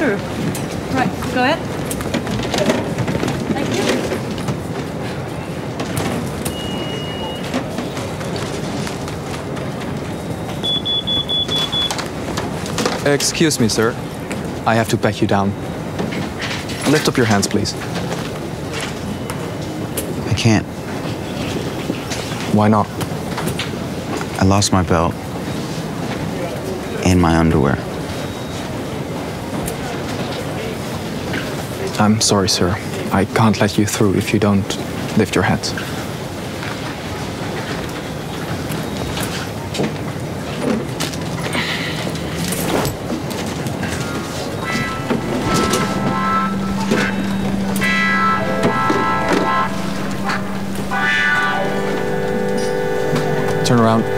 through. Right, go ahead. Thank you. Excuse me, sir. I have to pack you down. Lift up your hands, please. I can't. Why not? I lost my belt and my underwear. I'm sorry, sir. I can't let you through if you don't lift your hat. Turn around.